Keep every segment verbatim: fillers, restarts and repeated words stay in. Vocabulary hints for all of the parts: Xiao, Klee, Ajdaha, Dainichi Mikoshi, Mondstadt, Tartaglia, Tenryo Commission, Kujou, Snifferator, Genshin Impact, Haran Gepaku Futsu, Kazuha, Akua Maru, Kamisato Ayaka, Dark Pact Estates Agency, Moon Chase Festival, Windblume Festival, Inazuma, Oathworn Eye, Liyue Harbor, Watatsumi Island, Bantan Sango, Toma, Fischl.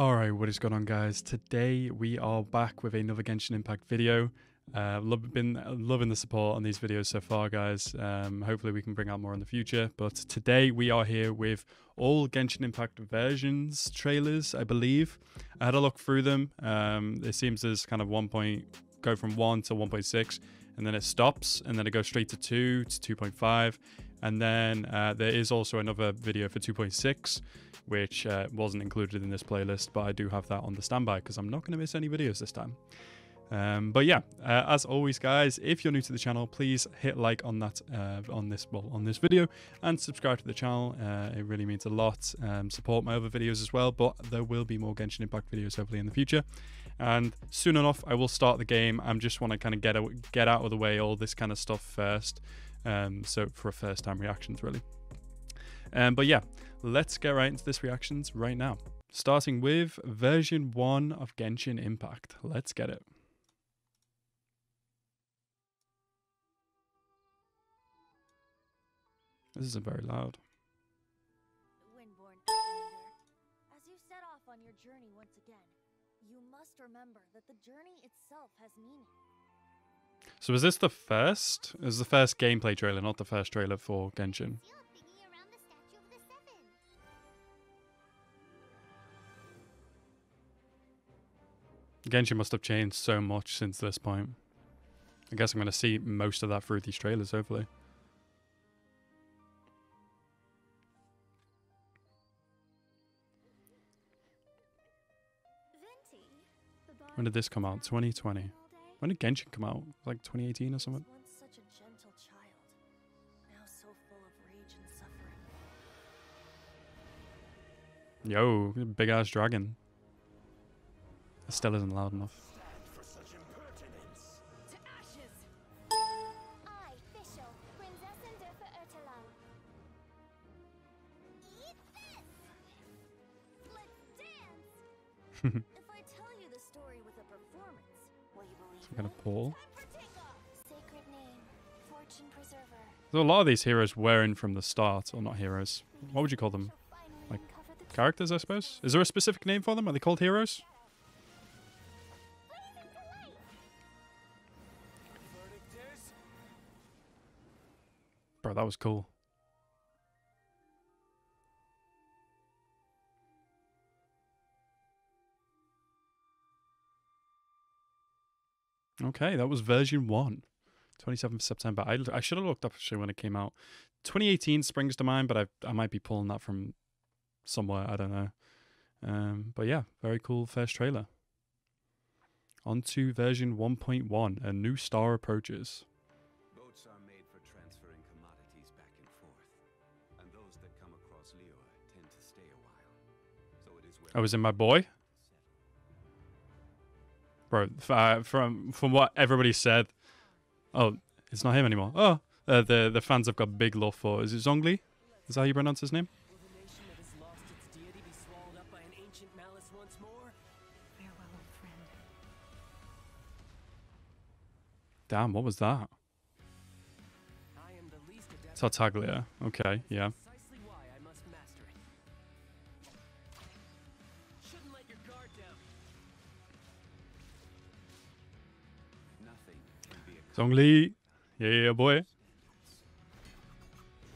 Alright, what is going on, guys? Today we are back with another Genshin Impact video. Uh, love, been loving the support on these videos so far, guys. Um, hopefully we can bring out more in the future. But today we are here with all Genshin Impact versions trailers, I believe. I had a look through them. Um, it seems there's kind of one point, go from one to one point six, and then it stops, and then it goes straight to two, to two point five. And then uh, there is also another video for two point six, which uh, wasn't included in this playlist, but I do have that on the standby because I'm not going to miss any videos this time. Um, but yeah, uh, as always, guys, if you're new to the channel, please hit like on that, uh, on this, well, on this video, and subscribe to the channel. Uh, it really means a lot. Um, support my other videos as well, but there will be more Genshin Impact videos hopefully in the future. And soon enough, I will start the game. I just want to kind of get get out of the way all this kind of stuff first. Um, so for a first time reactions, really. Um, but yeah, let's get right into this reactions right now. Starting with version one of Genshin Impact. Let's get it. This is a very loud. Windborn Outlander, as you set off on your journey once again, you must remember that the journey itself has meaning. So is this the first? Is the first gameplay trailer, not the first trailer for Genshin? Genshin must have changed so much since this point. I guess I'm going to see most of that through these trailers, hopefully. When did this come out? twenty twenty. When did Genshin come out? Like twenty eighteen or something? Once such a gentle child, now so full of rage and suffering. Yo, big ass dragon. That still isn't loud enough. Stand for such impertinence. To ashes. I, Fischl, Princess and Dirfa Ertelang. Eat this! Let's dance! I'm gonna pull. So a lot of these heroes were in from the start, or not heroes. What would you call them? Like characters, I suppose. Is there a specific name for them? Are they called heroes? Bro, that was cool. Okay, that was version one, twenty-seventh of September. I, I should have looked up actually when it came out. twenty eighteen springs to mind, but I I might be pulling that from somewhere. I don't know. Um, but yeah, very cool first trailer. On to version one point one, a new star approaches. Boats are made for transferring commodities back and forth, and those that come across Leo tend to stay a while. So it is where I was in my boy. Bro, uh, from from what everybody said, oh, it's not him anymore. Oh, uh, the the fans have got big love for. Is it Zhongli? Is that how you pronounce his name? Damn, what was that? Tartaglia. Okay, yeah. Zhongli, yeah, yeah, boy.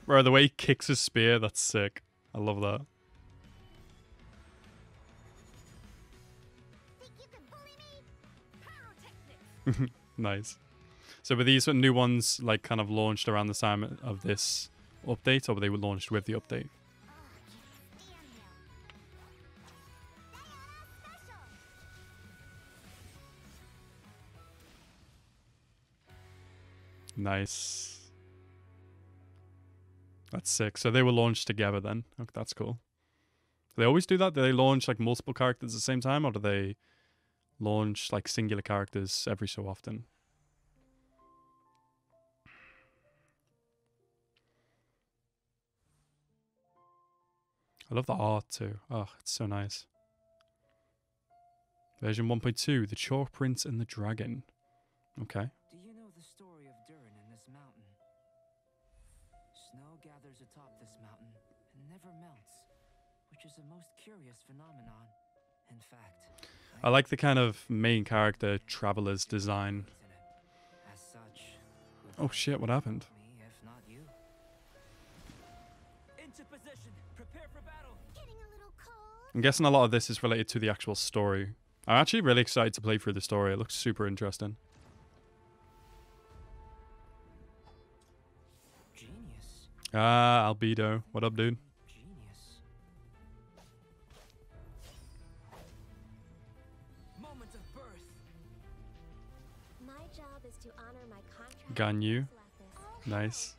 Bro, the way he kicks his spear, that's sick. I love that. Think you can bully me? Nice. So were these new ones like kind of launched around the time of this update, or were they launched with the update? Nice. That's sick. So they were launched together then. Okay, that's cool. Do they always do that? Do they launch like multiple characters at the same time, or do they launch like singular characters every so often? I love the art too. Oh, it's so nice. Version one point two, the Chalk Prince and the Dragon. Okay. Atop this mountain and never melts, which is the most curious phenomenon. In fact, I like the kind of main character traveler's design. As such, oh shit, what happened? Me, if not you. Into position. Prepare for battle. Getting a little cold. I'm guessing a lot of this is related to the actual story. I'm actually really excited to play through the story. It looks super interesting. Genius. Ah, Albedo. What up, dude? Ganyu. Nice.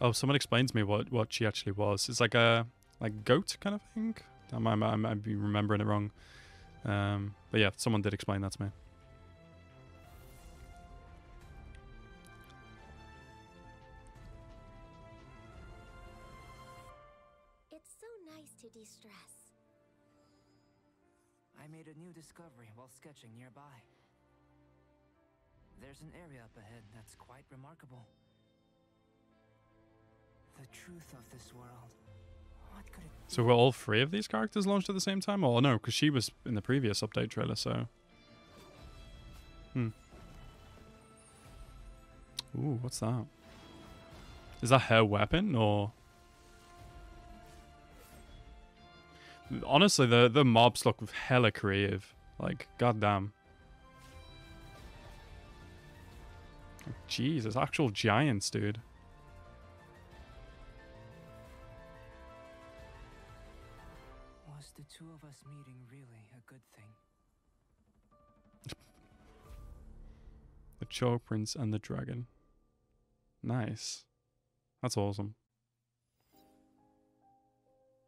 Oh, someone explained to me what, what she actually was. It's like a like goat kind of thing. I might, I might be remembering it wrong. Um, but yeah, someone did explain that to me. It's so nice to de-stress. I made a new discovery while sketching nearby. There's an area up ahead that's quite remarkable. The truth of this world. What could it be? So were all three of these characters launched at the same time? Or no, because she was in the previous update trailer, so... Hmm. Ooh, what's that? Is that her weapon, or...? Honestly, the, the mobs look hella creative. Like, goddamn. Jesus, actual giants, dude. Was the two of us meeting really a good thing? The Cho Prince and the Dragon. Nice. That's awesome.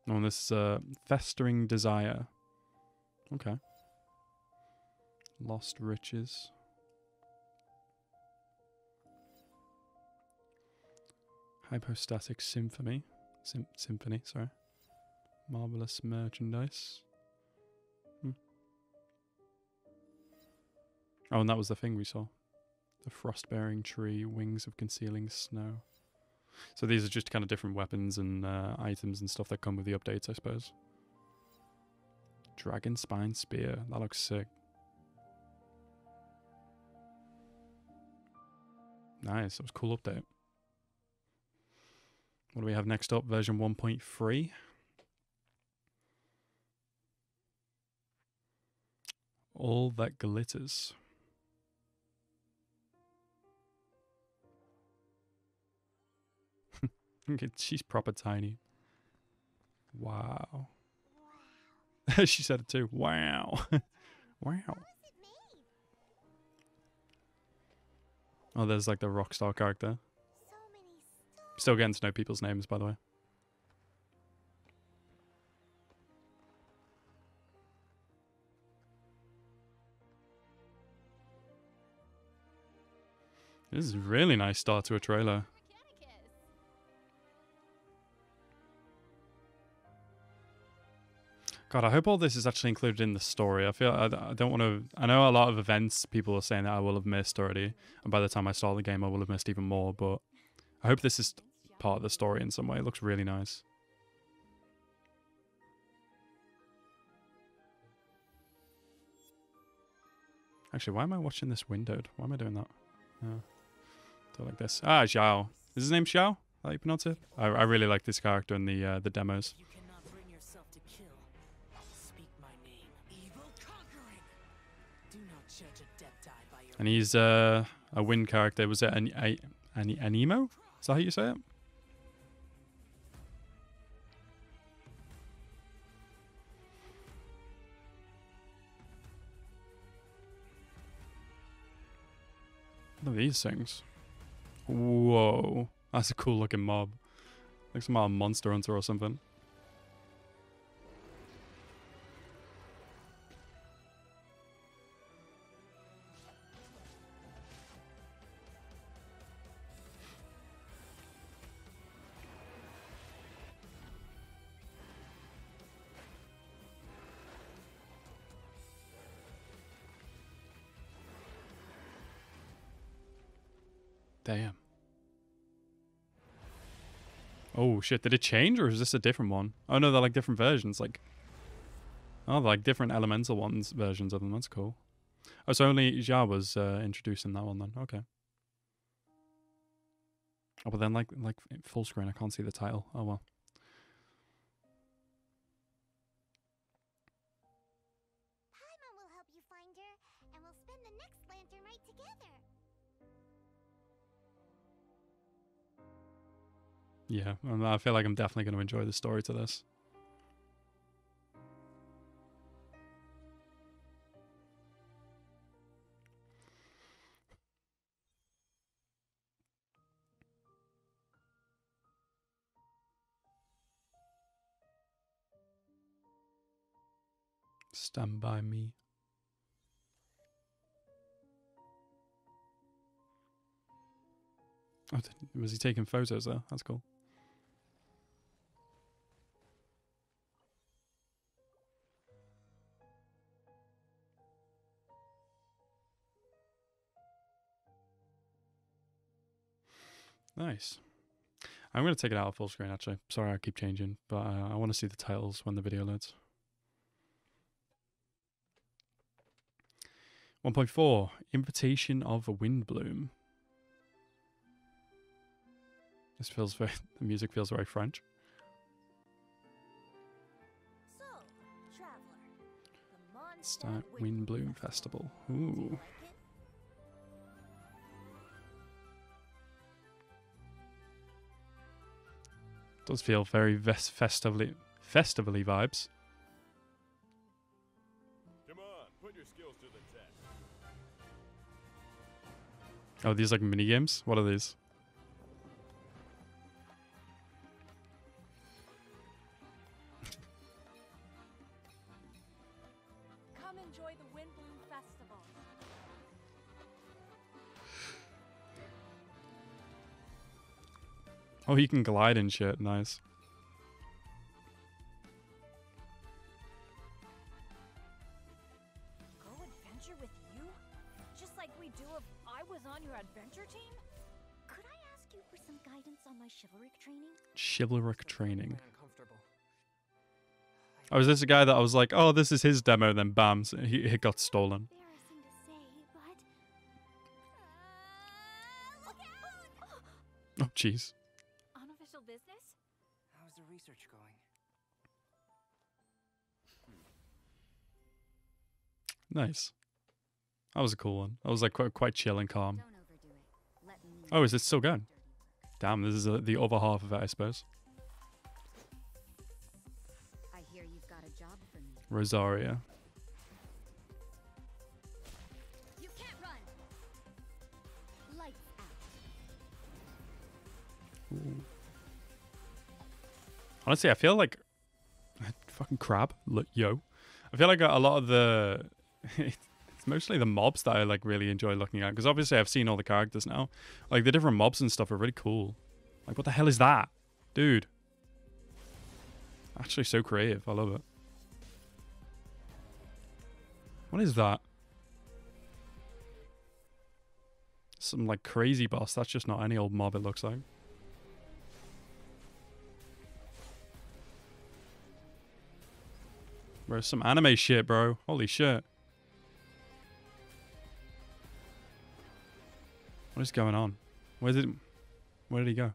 Oh, and this is uh, Festering Desire. Okay. Lost Riches. Hypostatic Symphony. Sym symphony, sorry. Marvelous merchandise. Hmm. Oh, and that was the thing we saw. The frost-bearing tree, wings of concealing snow. So these are just kind of different weapons and uh, items and stuff that come with the updates, I suppose. Dragon spine spear. That looks sick. Nice. That was a cool update. What do we have next up? Version one point three. All That Glitters. She's proper tiny. Wow. Wow. She said it too. Wow. Wow. Oh, there's like the rock star character. Still getting to know people's names, by the way. This is a really nice start to a trailer. God, I hope all this is actually included in the story. I feel I, I don't want to... I know a lot of events people are saying that I will have missed already. And by the time I start the game, I will have missed even more, but... I hope this is part of the story in some way. It looks really nice. Actually, why am I watching this windowed? Why am I doing that? Oh, don't like this. Ah, Xiao. Is his name Xiao? How you pronounce it? I, I really like this character in the uh, the demos. You cannot bring yourself to kill. Speak my name. Evil conquering. Do not judge a death die by your... And he's uh, a wind character. Was it an... A, An anemo? Is that how you say it? What are these things? Whoa. That's a cool looking mob. Like some kind of monster hunter or something. Damn. Oh shit, did it change or is this a different one? Oh no, they're like different versions, like... Oh, like different elemental ones, versions of them. That's cool. Oh, so only Zhao was uh, introduced in that one then. Okay. Oh, but then like like full screen, I can't see the title. Oh well. Yeah, I feel like I'm definitely going to enjoy the story to this. Stand by me. Oh, was he taking photos there? That's cool. Nice. I'm going to take it out of full screen, actually. Sorry I keep changing, but uh, I want to see the titles when the video loads. one point four, Invitation of a Windblume. This feels very... the music feels very French. So, traveler, the Mondstadt Windblume Festival. Ooh. Does feel very ves festively, festively vibes. Come on, put your skills to the test. Oh, are these like mini games? What are these? Come enjoy the Windblume Festival. Oh, he can glide and shit. Nice. Go adventure with you? Just like we do if I was on your adventure team? Could I ask you for some guidance on my chivalric training? Chivalric training. Oh, is this a guy that I was like, oh, this is his demo, then bam, so he, he got stolen. Oh, jeez. Unofficial business? How's the research going? Nice. That was a cool one. That was like quite, quite chill and calm. Oh, is it still going? Damn, this is uh, the other half of it, I suppose. I hear you've got a job for me. Rosaria. Honestly, I feel like fucking crab. Look, yo, I feel like a lot of the it's mostly the mobs that I like really enjoy looking at, because obviously I've seen all the characters now. Like the different mobs and stuff are really cool. Like, what the hell is that, dude? Actually, so creative. I love it. What is that? Some like crazy boss. That's just not any old mob. It looks like. Bro, some anime shit, bro. Holy shit. What is going on? Where did it, where did he go?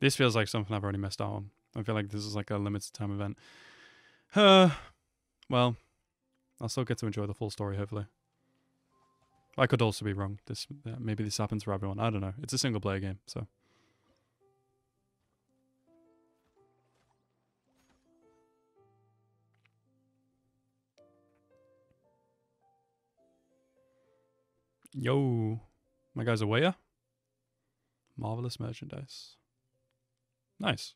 This feels like something I've already missed out on. I feel like this is like a limited time event. Uh, well, I'll still get to enjoy the full story, hopefully. I could also be wrong. This uh, maybe this happens for everyone. I don't know. It's a single player game, so. Yo, my guys are way up. Marvelous merchandise. Nice.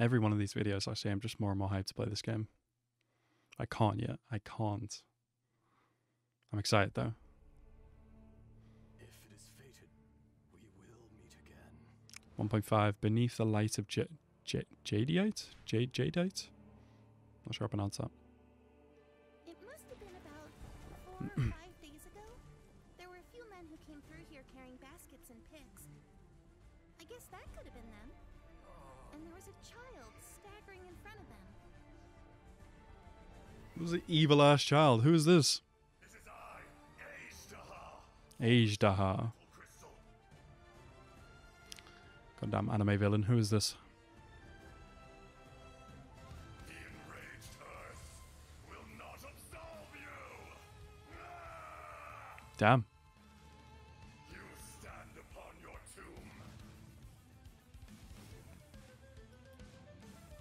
Every one of these videos, I say I'm just more and more hyped to play this game. I can't yet. I can't. I'm excited though. If it is fated, we will meet again. one point five. Beneath the light of J J Jadeite? J Jadeite? Not sure I pronounced that. It must four or five days ago? There were a few men who came through here carrying baskets and pigs. I guess that could have been them. And there was a child staggering in front of them. It was an evil ass child. Who is this? This is I, Ajdaha. Ajdaha. Goddamn anime villain. Who is this? The enraged earth will not absolve you. Damn. You stand upon your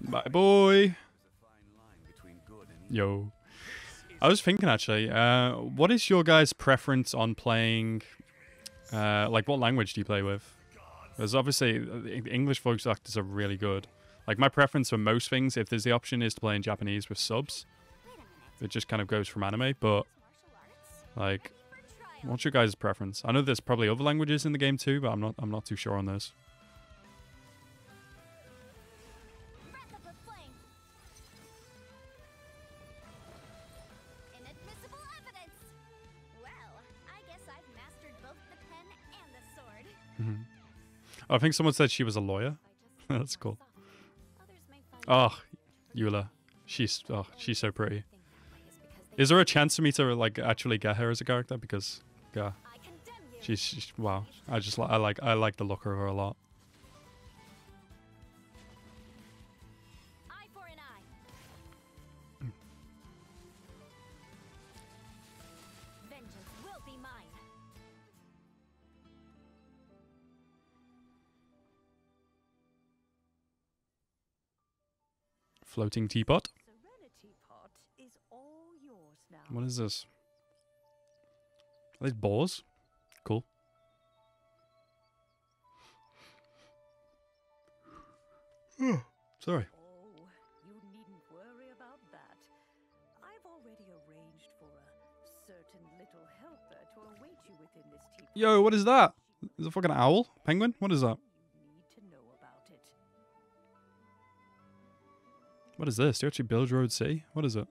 tomb. Bye, boy. Yo. I was thinking actually, uh, what is your guys' preference on playing, uh, like what language do you play with? There's obviously, the English voice actors are really good. Like my preference for most things, if there's the option, is to play in Japanese with subs. It just kind of goes from anime, but like, what's your guys' preference? I know there's probably other languages in the game too, but I'm not, I'm not too sure on this. Oh, I think someone said she was a lawyer. That's cool. Oh, Eula. She's oh, she's so pretty. Is there a chance for me to like actually get her as a character? Because yeah, she's, she's wow. I just I like I like the look of her a lot. Floating teapot. Pot is all yours now. What is this? Are these balls? Cool. Sorry. Oh, you needn't worry about that. I've already arranged for a certain little helper to await you within this teapot. Yo, what is that? Is it a fucking owl? Penguin? What is that? What is this? Do you actually build your own city? What is it?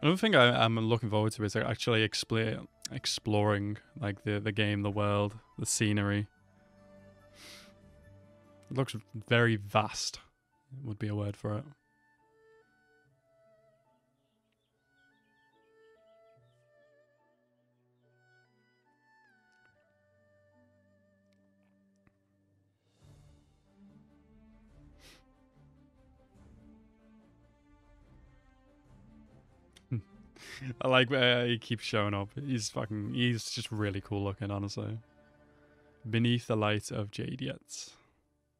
Another thing I, I'm looking forward to is actually explore, exploring like the, the game, the world, the scenery. It looks very vast, would be a word for it. I like where uh, he keeps showing up. He's fucking, he's just really cool looking, honestly. Beneath the light of Jadeite.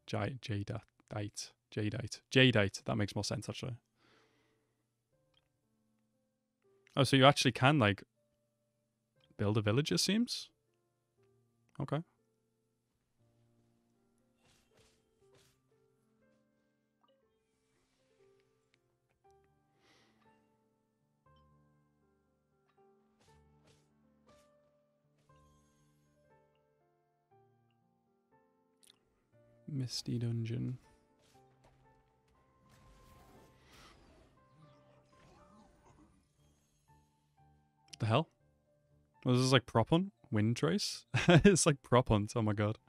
Jadeite. Jadeite. Jadeite. That makes more sense, actually. Oh, so you actually can, like, build a village, it seems? Okay. Misty Dungeon. The hell? Oh, this is like prop hunt? Wind trace? It's like prop hunt, oh my god.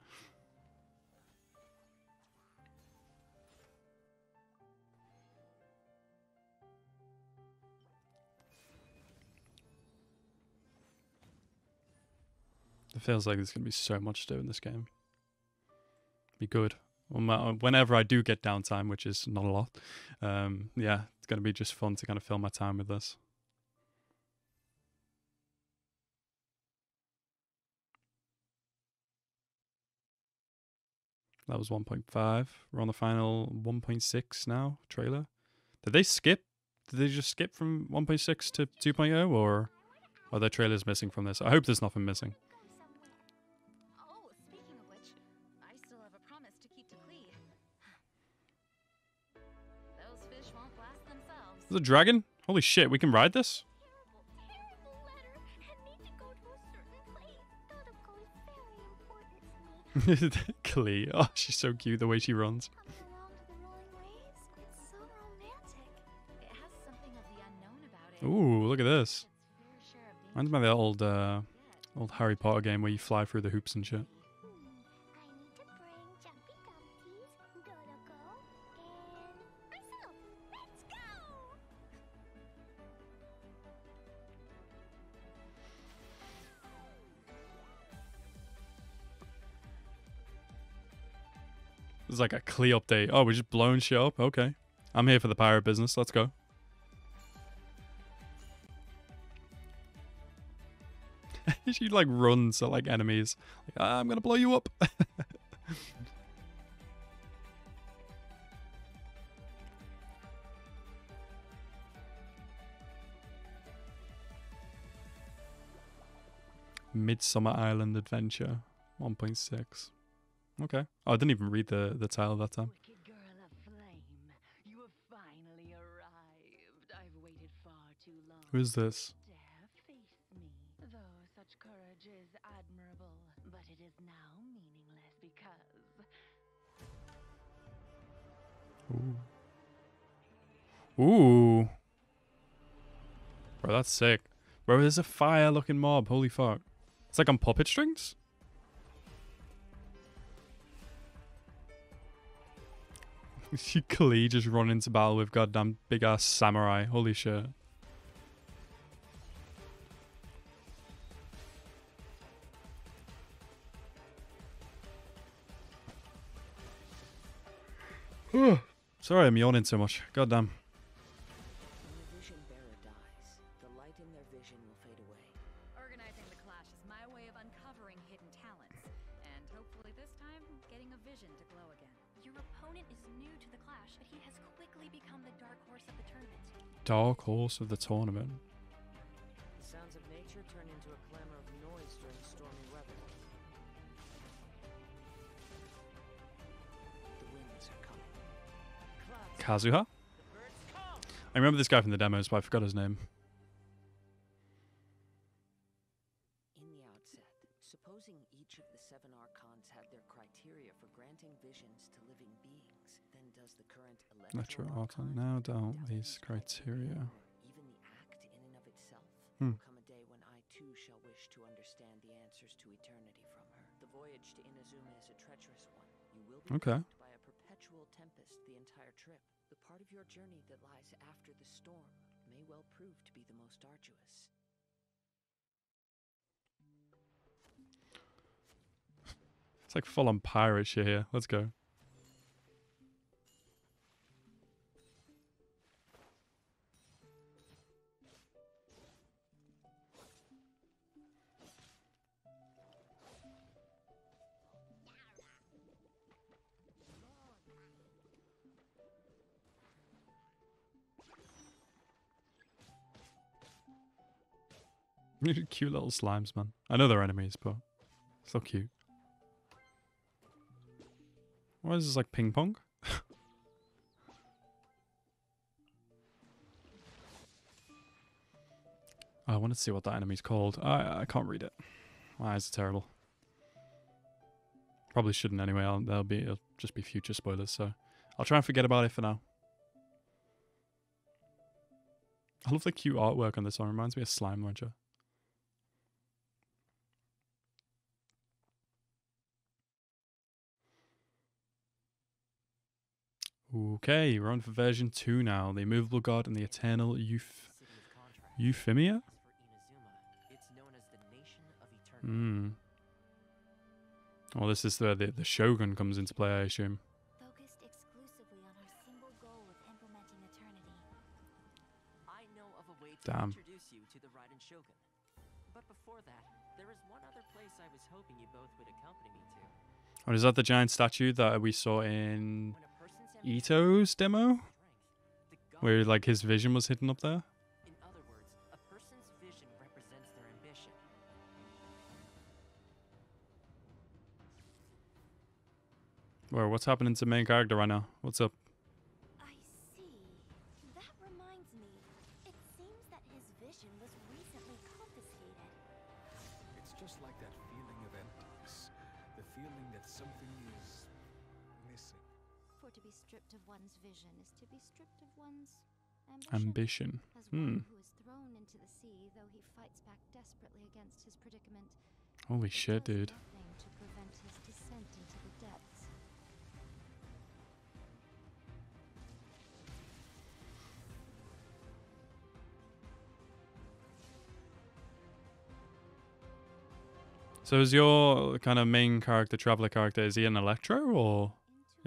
It feels like there's gonna be so much to do in this game. Be good whenever I do get downtime, which is not a lot. Um, yeah, it's gonna be just fun to kind of fill my time with this. That was one point five. We're on the final one point six now trailer. Did they skip? Did they just skip from one point six to two point oh, or are there trailers missing from this? I hope there's nothing missing. The dragon? Holy shit, we can ride this? Klee. Oh, she's so cute the way she runs. Ooh, look at this. Reminds me of that old, uh, old Harry Potter game where you fly through the hoops and shit. It's like a Klee update. Oh, we're just blowing shit up? Okay. I'm here for the pirate business. Let's go. She like runs at like enemies. Like, I'm gonna blow you up. Midsummer Island Adventure one point six. Okay. Oh, I didn't even read the, the title that time. Wicked girl of flame, you have finally arrived. I've waited far too long. Who is this? Dare face me. Though such courage is admirable, but it is now meaningless because... Ooh. Ooh. Bro, that's sick. Bro, there's a fire-looking mob. Holy fuck. It's like on puppet strings? Klee just run into battle with goddamn big ass samurai. Holy shit. Sorry, I'm yawning so much. Goddamn. Dark horse of the tournament. The sounds of nature turn into a clamor of noise during stormy weather. The winds are coming. Kazuha? I remember this guy from the demos, but I forgot his name. In the outset, supposing each of the seven archons had their criteria for granting visions to living beings. Does the current electro archon now doubt these criteria? Even the act in and of itself hmm. will come a day when I too shall wish to understand the answers to eternity from her. The voyage to Inazuma is a treacherous one. You will be okay. by a perpetual tempest the entire trip. The part of your journey that lies after the storm may well prove to be the most arduous. It's like full on pirate shit here. Let's go. Cute little slimes, man. I know they're enemies, but still cute. Why is this like ping pong? I want to see what that enemy's called. I I can't read it. My eyes are terrible. Probably shouldn't anyway. I'll, there'll be it'll just be future spoilers, so I'll try and forget about it for now. I love the cute artwork on this one. It reminds me of Slime Rancher. Okay, we're on for version two now. The immovable god and the eternal euf euphemia. Hmm. Oh, this is where the the shogun comes into play, I assume. Focused exclusively on our single goal of implementing eternity. I know of a way to introduce you to the Raiden Shogun. But before that, there is one other place I was hoping you both would accompany me to. Oh, is that the giant statue that we saw in Ito's demo, where like his vision was hidden up there? In other words, a person's vision represents their ambition. Well, what's happening to the main character right now? What's up? I see. That reminds me. It's be stripped of one's vision is to be stripped of one's ambition. ambition. As one mm. who is thrown into the sea, though he fights back desperately against his predicament. Holy shit, dude. Nothing to prevent his descent into the depths. So is your kind of main character, traveler character, is he an Electro, or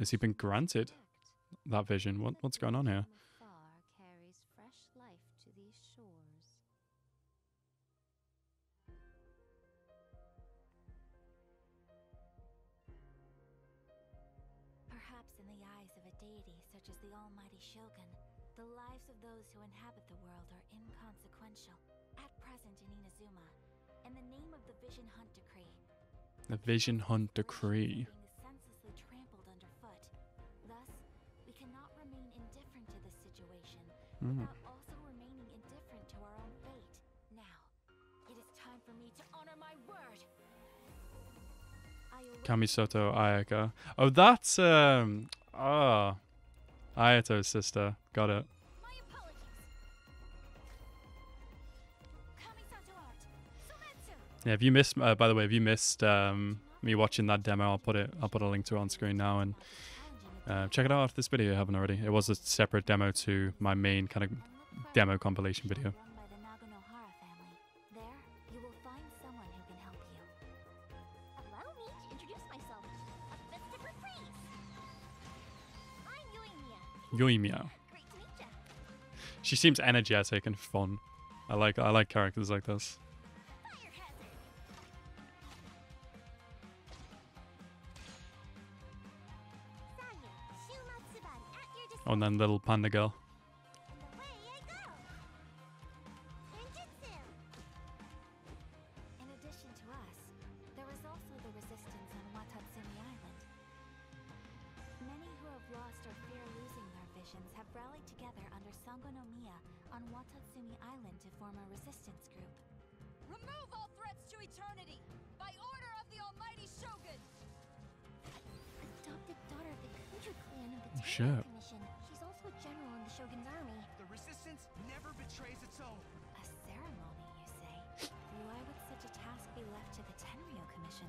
has he been granted that vision? What what's going on here? Carries fresh life to these shores. Perhaps in the eyes of a deity such as the Almighty Shogun, the lives of those who inhabit the world are inconsequential. At present in Inazuma. And the name of the Vision Hunt Decree. The Vision Hunt Decree. Senselessly trampled underfoot. Thus, we cannot remain indifferent to this situation mm. without also remaining indifferent to our own fate. Now, it is time for me to honor my word. Kamisato Ayaka. Oh, that's um. Ah, oh. Ayato's sister. Got it. Yeah, if you missed, uh, by the way, if you missed um, me watching that demo, I'll put it, I'll put a link to it on screen now, and uh, check it out after this video if you haven't already. It was a separate demo to my main kind of demo compilation video. Yoimiya. She seems energetic and fun. I like, I like characters like this. Oh, and then little panda girl. In addition to us, there is also the resistance on Watatsumi Island. Many who have lost or fear losing their visions have rallied together under Sangonomiya on Watatsumi Island to form a resistance group. Remove all threats to eternity by order of the Almighty Shogun. Adopted daughter of the Kujou clan of the Terror Commission. She's also a general in the Shogun's army. The resistance never betrays its own. A ceremony, you say? Why would such a task be left to the Tenryo Commission?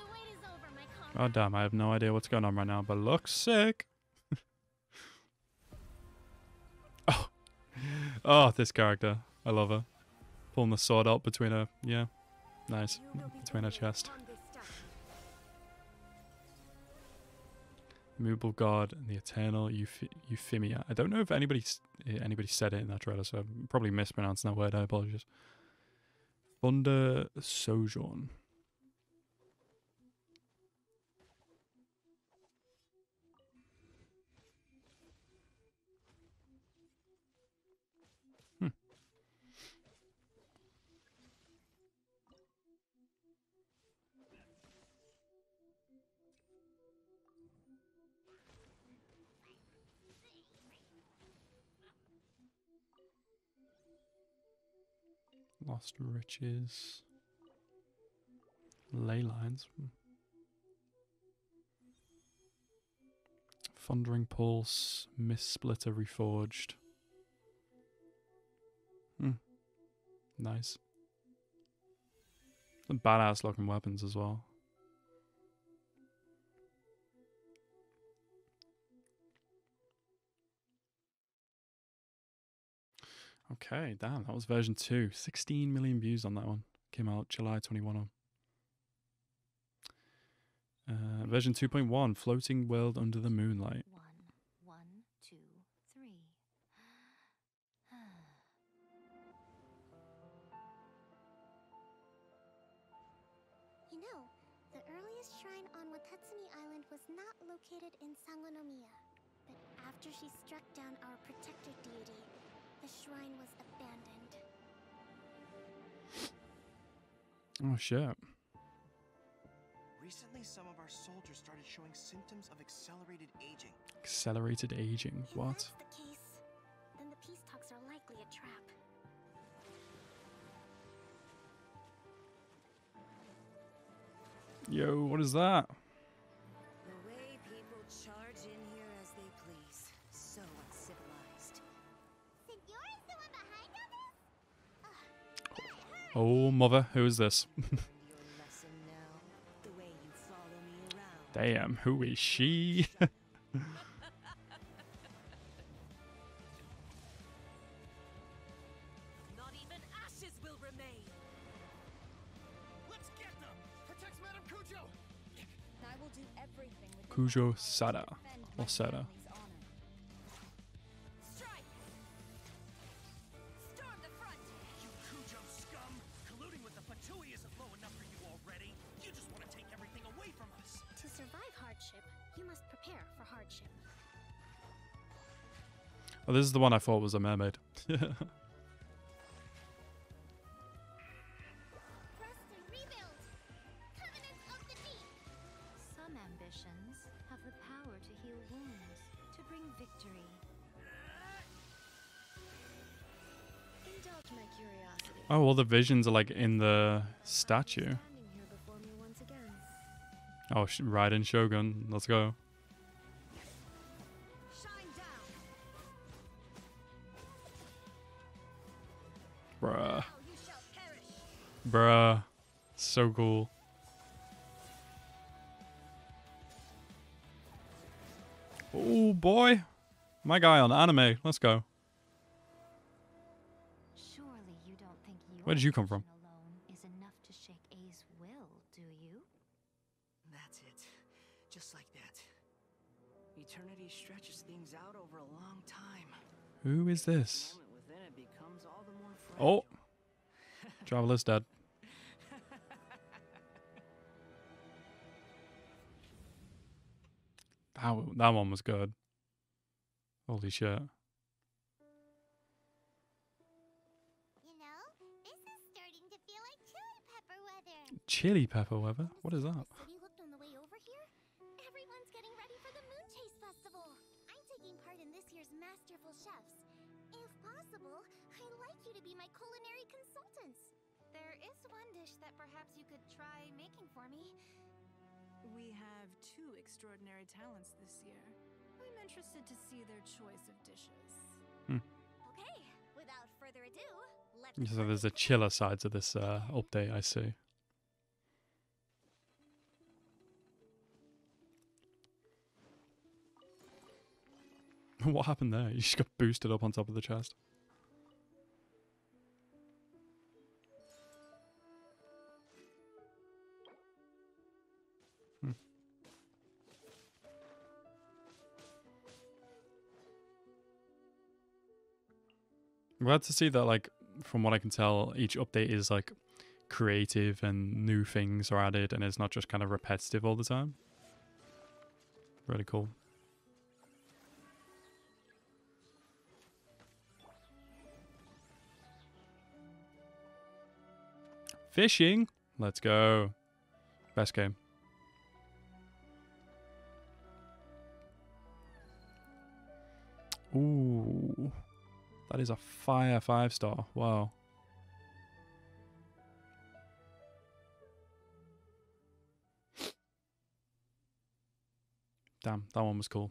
The wait is over, my comrade. Oh damn, I have no idea what's going on right now, but looks sick. oh. oh, this character. I love her. Pulling the sword out between her, yeah. Nice. Between her chest. Immovable God and the Eternal Euph Euphemia. I don't know if anybody anybody said it in that trailer, so I'm probably mispronouncing that word. I apologize. Thunder Sojourn. Hmm. Lost riches, ley lines, Thundering Pulse, Miss Splitter Reforged. Hmm, nice. Some badass looking weapons as well. Okay, damn, that was version two. sixteen million views on that one. Came out July twenty-first on. Uh, version two point one, Floating World Under the Moonlight. One, one, two, three. You know, the earliest shrine on Watatsumi Island was not located in Sangonomiya. But after she struck down our protector deity, the shrine was abandoned. Oh shit. Recently some of our soldiers started showing symptoms of accelerated aging. Accelerated aging? If what? That's the case, then the peace talks are likely a trap. Yo, what is that? The way people charge in here as Oh, mother, who is this? Damn, who is she? Kujou Sada or Sada. Oh, this is the one I thought was a mermaid. Oh, all the visions are like in the statue. Oh, Raiden Shogun, let's go. Bruh. Bruh. So cool. Oh boy. My guy on anime. Let's go. Surely you don't think your Where did you come from? Alone is enough to shake A's will, do you? That's it. Just like that. Eternity stretches things out over a long time. Who is this? Oh, Traveler's dead. That, that one was good. Holy shit. You know, this is starting to feel like chili pepper weather. Chili pepper weather? What is that? Have you looked on the way over here? Everyone's getting ready for the Moon Chase Festival. I'm taking part in this year's Masterful Chefs. If possible, I'd like you to be my culinary consultants. There is one dish that perhaps you could try making for me. We have two extraordinary talents this year. I'm interested to see their choice of dishes. Hmm. Okay, without further ado, let's... So there's a chiller side to this uh, update, I see. What happened there? You just got boosted up on top of the chest. Hmm. I'm glad to see that, like, from what I can tell, each update is, like, creative and new things are added and it's not just kind of repetitive all the time. Really cool. Fishing. Let's go. Best game. Ooh. That is a fire five star. Wow. Damn, that one was cool.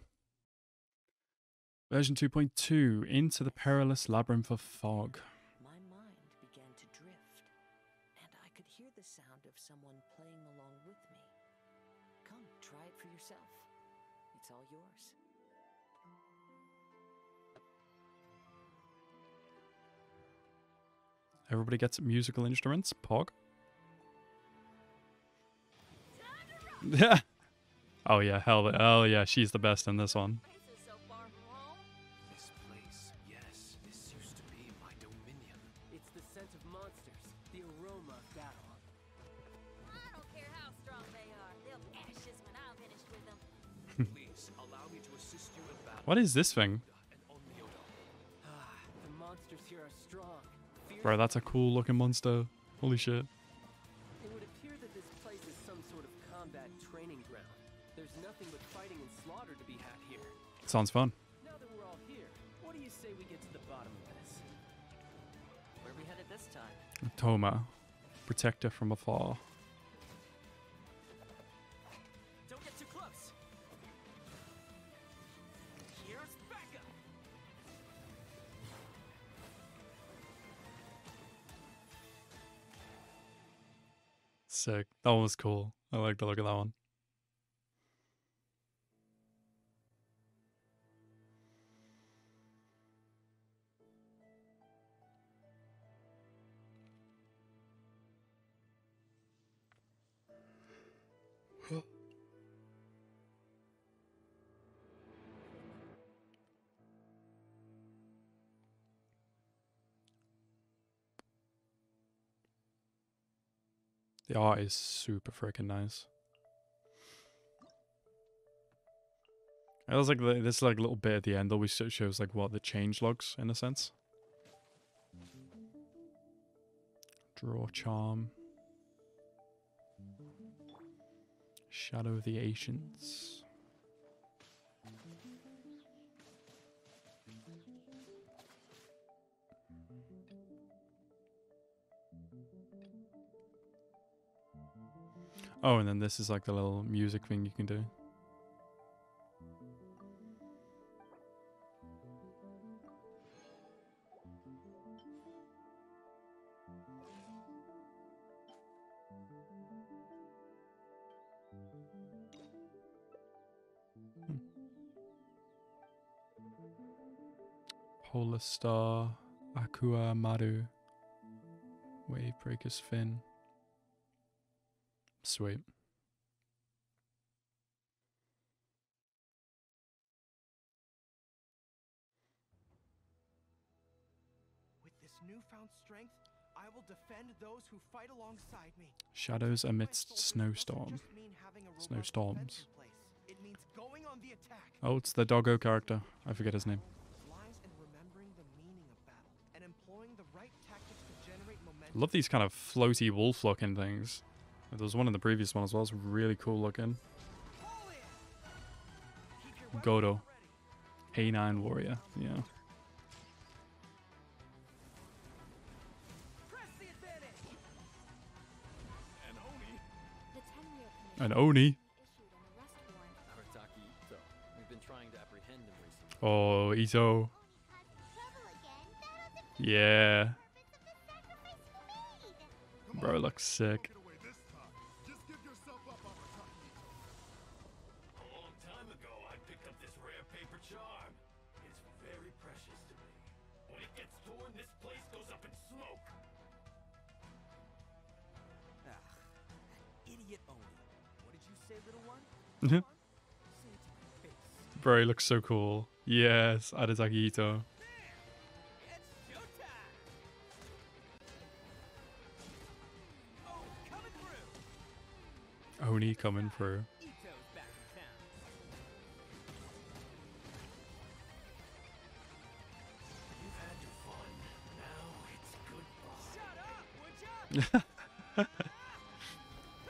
Version two point two. Into the perilous labyrinth of fog. Someone playing along with me. Come, try it for yourself. It's all yours. Everybody gets musical instruments. Pog. Yeah. Oh yeah, hell, oh yeah, she's the best in this one. What is this thing? Bro, that's a cool looking monster. Holy shit. It would appear that this place is some sort of combat training ground. There's nothing but fighting and slaughter to be had here. Sounds fun. Now that we're all here, what do you say we get to the bottom of this? Where are we headed this time? Toma. Protector from afar. Sick. That one was cool. I like the look of that one. The art is super freaking nice. It was like the, this like little bit at the end always shows like what the change logs in a sense. Draw charm. Shadow of the Ancients. Oh, and then this is like the little music thing you can do. Hmm. Polar Star, Akua Maru, Wavebreaker's Fin. Sweet. With this newfound strength, I will defend those who fight alongside me. Shadows amidst snowstorm. Snowstorms. It means going on the attack. Oh, it's the doggo character. I forget his name. I love these kind of floaty wolf looking things. There was one in the previous one as well. It's really cool looking. Godo. A nine warrior. Yeah. An Oni. Arataki Itto. We've been trying to apprehend him recently. Oh, Itto. Yeah. Bro looks sick. Bro, he looks so cool. Yes, Arataki Itto. Oni coming through.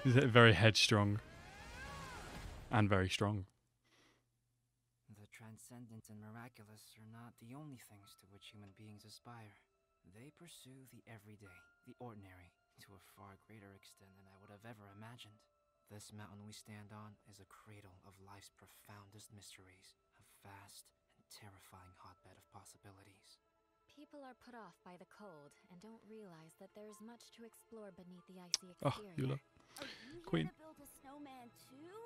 He's very headstrong. And very strong. The transcendent and miraculous are not the only things to which human beings aspire. They pursue the everyday, the ordinary, to a far greater extent than I would have ever imagined. This mountain we stand on is a cradle of life's profoundest mysteries, a vast and terrifying hotbed of possibilities. People are put off by the cold and don't realize that there is much to explore beneath the icy exterior. Oh, Eula. Are you Queen. Here to build a snowman too?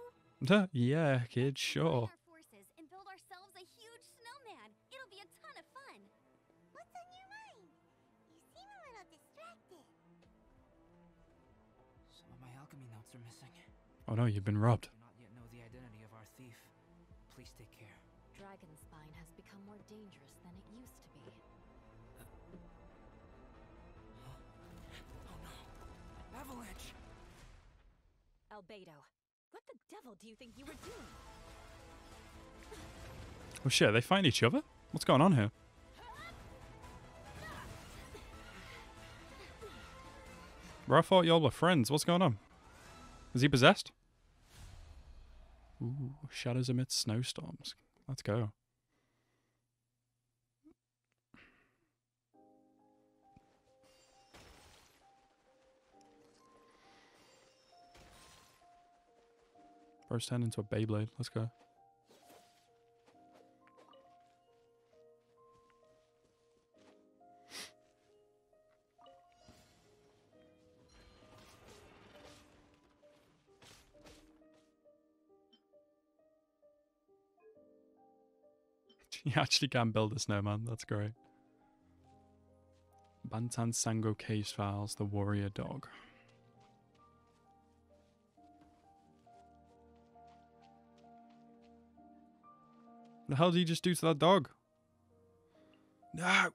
Yeah, kid, sure. And build ourselves a huge snowman. It'll be a ton of fun. What's on your mind? You seem a little distracted. Some of my alchemy notes are missing. Oh no, you've been robbed. I do not yet know the identity of our thief. Please take care. Dragonspine has become more dangerous than it used to be. Uh, oh no. Avalanche. Albedo. What the devil do you think you were doing? Oh shit, they find each other? What's going on here? Bro, I thought y'all were friends. What's going on? Is he possessed? Ooh, shadows amidst snowstorms. Let's go. First hand into a Beyblade. Let's go. You actually can build a snowman. That's great. Bantan Sango Cage Files, the warrior dog. What the hell did he just do to that dog? No!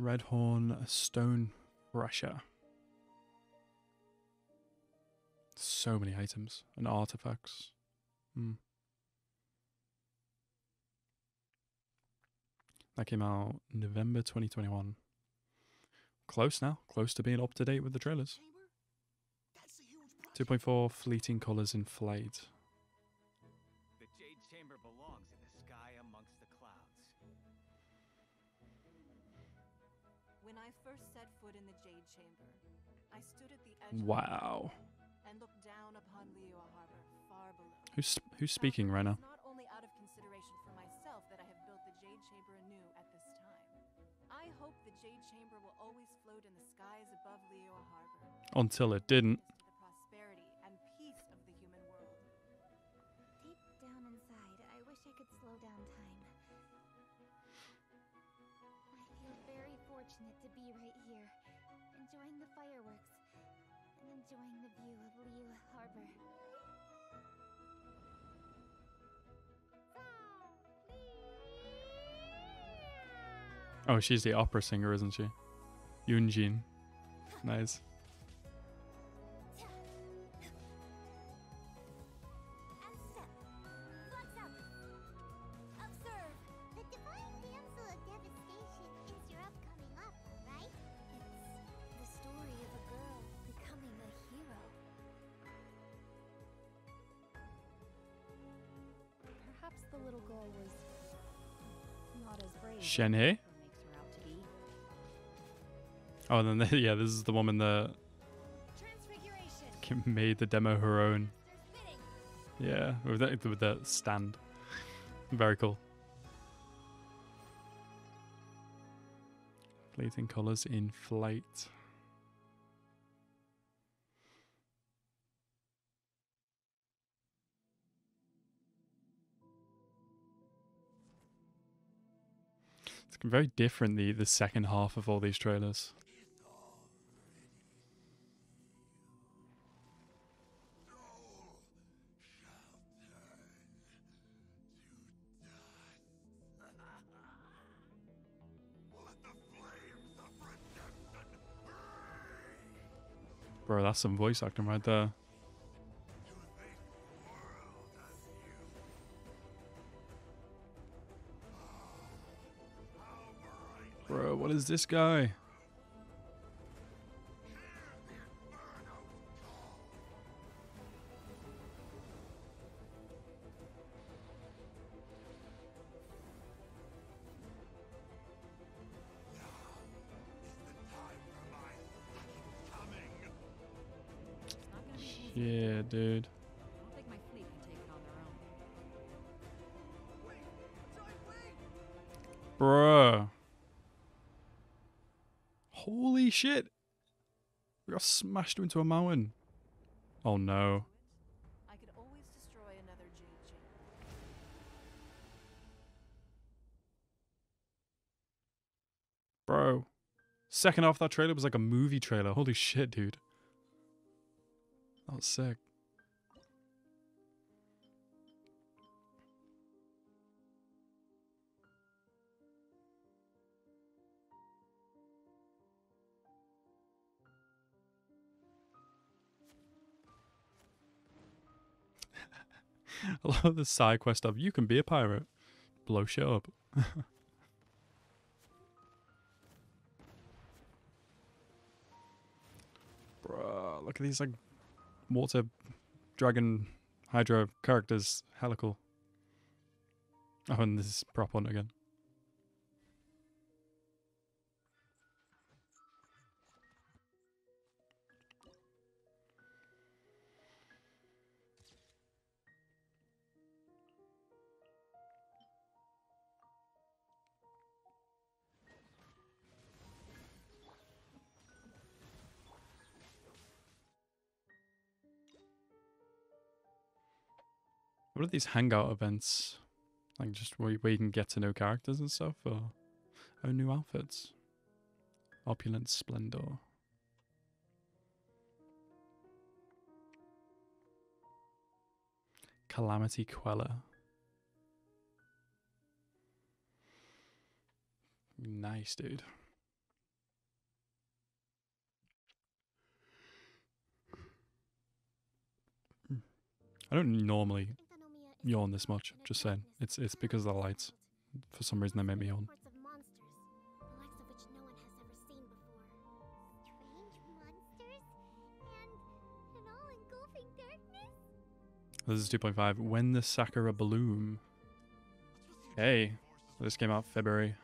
Redhorn Stone Thresher. So many items and artifacts. Mm. That came out November twenty twenty-one. Close now. Close to being up to date with the trailers. two point four Fleeting Colours in Flight. The Jade Chamber belongs in the sky amongst the clouds. When I first set foot in the Jade Chamber, I stood at the edge wow. and looked down upon Liyue Harbor far below. Who's who's speaking, Rena? Not only out of consideration for myself that I have built the Jade Chamber anew at this time. I hope the Jade Chamber will always float in the skies above Liyue Harbor. Until it didn't. The prosperity and peace of the human world. Deep down inside, I wish I could slow down time. Fortunate to be right here, enjoying the fireworks and enjoying the view of Liyue Harbor. Oh, she's the opera singer, isn't she? Yunjin. Nice. Shenhe? Oh, and then, the, yeah, this is the woman that made the demo her own. Yeah, with that, with that stand. Very cool. Fleeting Colors in Flight. Very different, the, the second half of all these trailers. Bro, that's some voice acting right there. Bro, what is this guy? Yeah, dude. Bro. Holy shit! We got smashed into a mountain. Oh no. I could always destroy another Jade Chamber. Bro. Second half of that trailer was like a movie trailer. Holy shit, dude. That was sick. I love the side quest of, you can be a pirate. Blow shit up. Bruh, look at these like water, dragon, hydro characters. Hella cool. Oh, and this is prop on again. What are these hangout events? Like just where, where you can get to know characters and stuff, or own new outfits? Opulent Splendor. Calamity Queller. Nice, dude. I don't normally yawn this much, just saying. It's it's because of the lights. For some reason they make me yawn. This is two point five. When the Sakura Bloom. Hey, this came out February.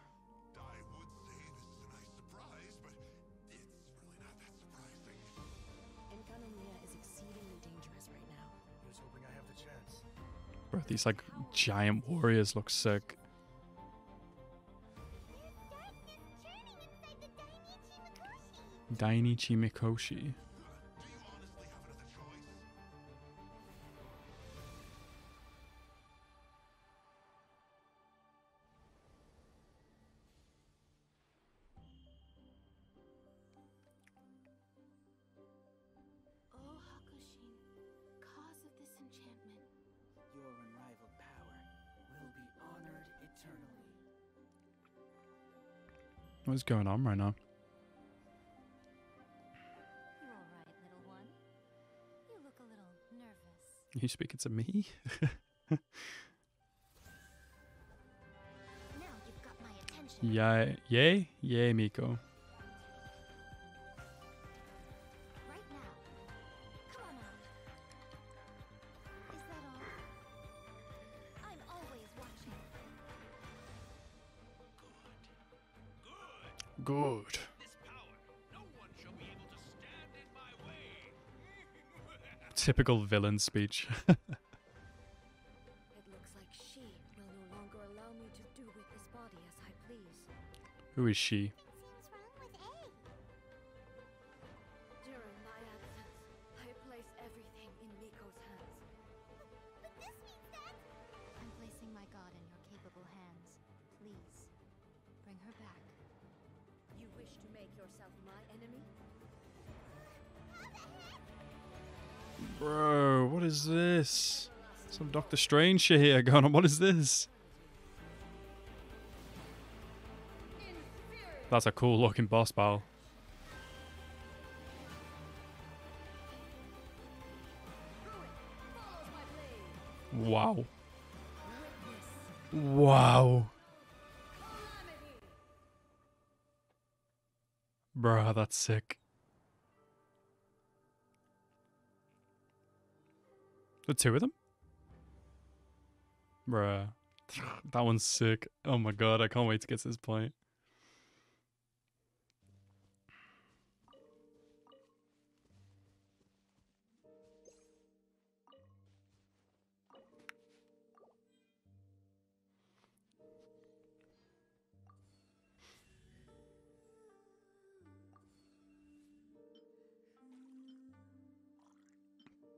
Bro, these like giant warriors look sick. Dainichi Mikoshi. What's going on right now? You're all right, little one. You look a little nervous. You speaking to me? Now you've got my attention. Yeah, yay, yay, Miko. Right now. Come on out. Is that all? I'm always watching. Good. This power, no one shall be able to stand in my way. Typical villain speech. It looks like she will no longer allow me to do with this body as I please. Who is she? It seems wrong with A. During my absence, I place everything in Miko's hands. But this means that I'm placing my god in your capable hands. Please bring her back. You wish to make yourself my enemy? Bro, what is this? Some Doctor Strange shit here going on. What is this? That's a cool looking boss battle. Wow. Wow. Bro, that's sick. The two of them? Bruh. That one's sick. Oh my god, I can't wait to get to this point.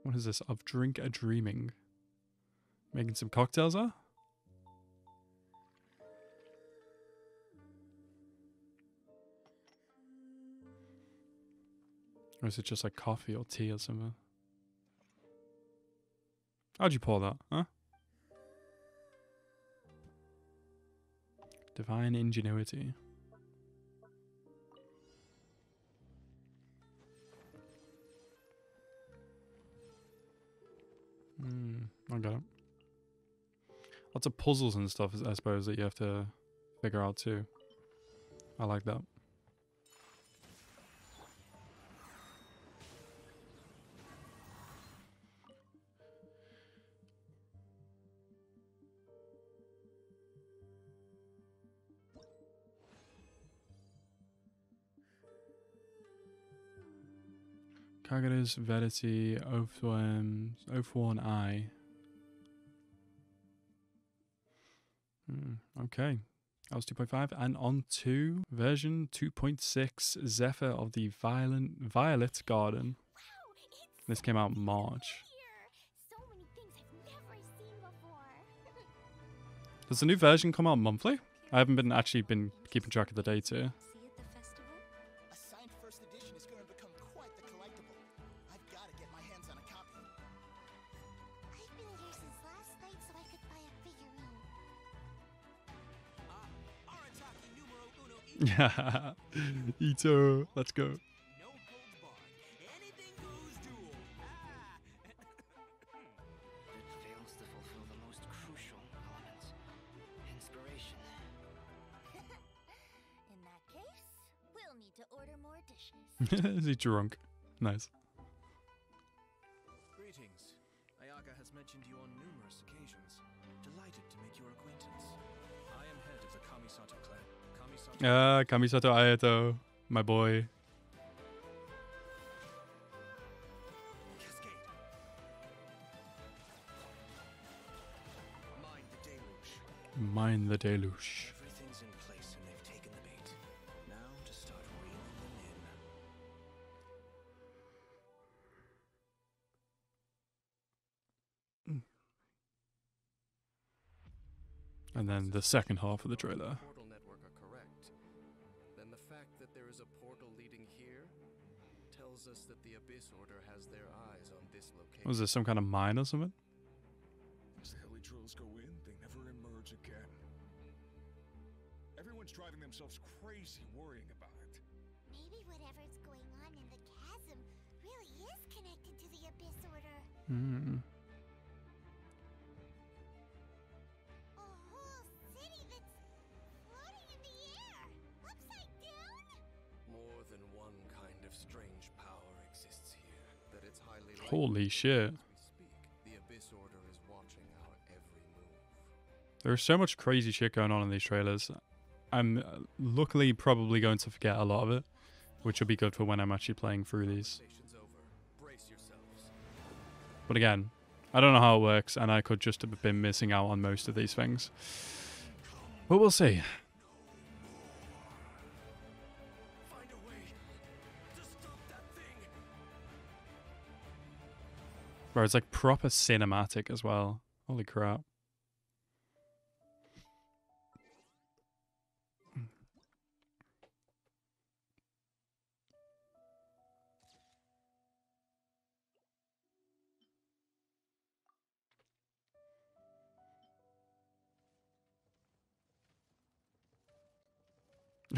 What is this? Of drink a dreaming. Making some cocktails, huh? Or is it just like coffee or tea or something? How'd you pour that, huh? Divine ingenuity. Hmm, I got it. Lots of puzzles and stuff, I suppose, that you have to figure out too. I like that. Kagura's Verity, Oathworn, Oathworn Eye. Hmm, okay, that was two point five, and on to version two point six, Zephyr of the Violent Violet Garden. Wow, this came out March. So many things I've never seen before. Does the new version come out monthly? I haven't been actually been keeping track of the dates here. Yeah, Itto, let's go. Is he drunk? Nice. Greetings. Ayaka has mentioned you on numerous occasions. Delighted to make your acquaintance. I am head of the Kamisato clan. Kamisato ah, Kamisato Ayato, my boy. Cascade. Mind the deluge. Mind the deluge. And then the second half of the trailer. Portal network are correct. Then the fact that there is a portal leading here tells us that the Abyss Order has their eyes on this location. Was there some kind of mine or something? As the hilly trolls go in, they never emerge again. Everyone's driving themselves crazy worrying about it. Maybe whatever's going on in the chasm really is connected to the Abyss Order. Mm-hmm. Holy shit. There's so much crazy shit going on in these trailers. I'm luckily probably going to forget a lot of it, which will be good for when I'm actually playing through these. But again, I don't know how it works, and I could just have been missing out on most of these things. But we'll see. Bro, it's like proper cinematic as well. Holy crap.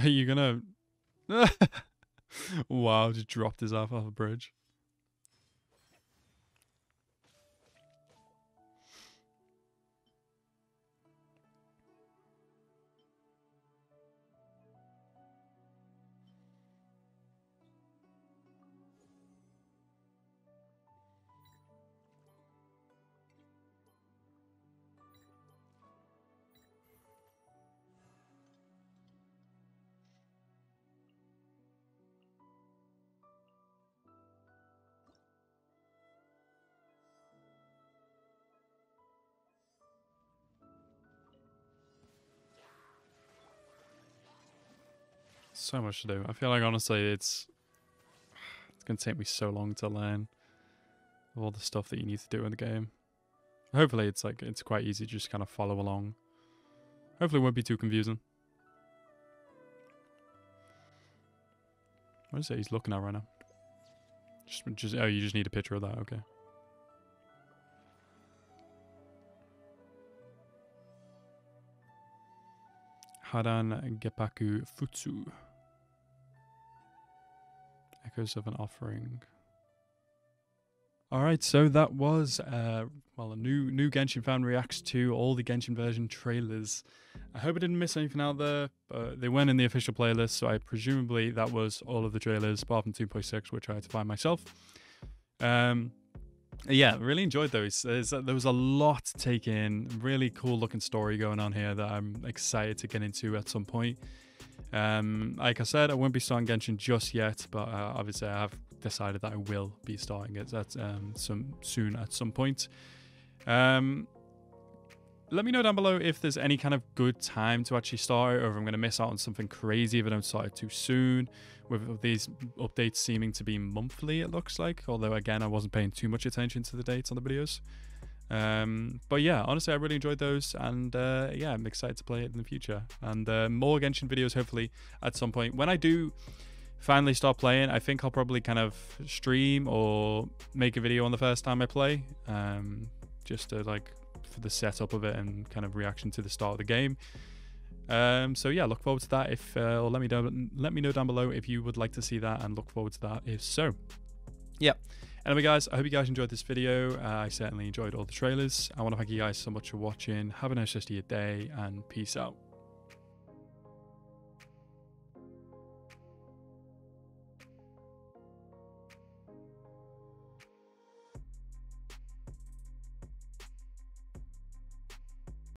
Are you gonna... Wow, just dropped his ass off a bridge. So much to do. I feel like honestly it's it's gonna take me so long to learn all the stuff that you need to do in the game. Hopefully it's like it's quite easy to just kind of follow along. Hopefully it won't be too confusing. What is it he's looking at right now? Just just oh, you just need a picture of that, okay. Haran Gepaku Futsu. Echoes of an offering. All right, so that was uh, well, a new new Genshin fan reacts to all the Genshin version trailers. I hope I didn't miss anything out there. But they weren't in the official playlist, so I presumably that was all of the trailers, apart from two point six, which I had to find myself. Um, yeah, really enjoyed those. There's, there was a lot to take in. Really cool looking story going on here that I'm excited to get into at some point. Um, like I said, I won't be starting Genshin just yet, but uh, obviously I have decided that I will be starting it at um, some soon at some point. Um, let me know down below if there's any kind of good time to actually start it, or if I'm going to miss out on something crazy if I don't start it too soon. With these updates seeming to be monthly, it looks like, although again I wasn't paying too much attention to the dates on the videos. Um, but yeah, honestly, I really enjoyed those, and uh, yeah, I'm excited to play it in the future, and uh, more Genshin videos hopefully at some point. When I do finally start playing, I think I'll probably kind of stream or make a video on the first time I play, um, just to, like, for the setup of it and kind of reaction to the start of the game. Um, so yeah, look forward to that. If uh, or let me know, let me know down below if you would like to see that, and look forward to that if so. Yeah. Anyway, guys, I hope you guys enjoyed this video. Uh, I certainly enjoyed all the trailers. I want to thank you guys so much for watching. Have a nice rest of your day, and peace out.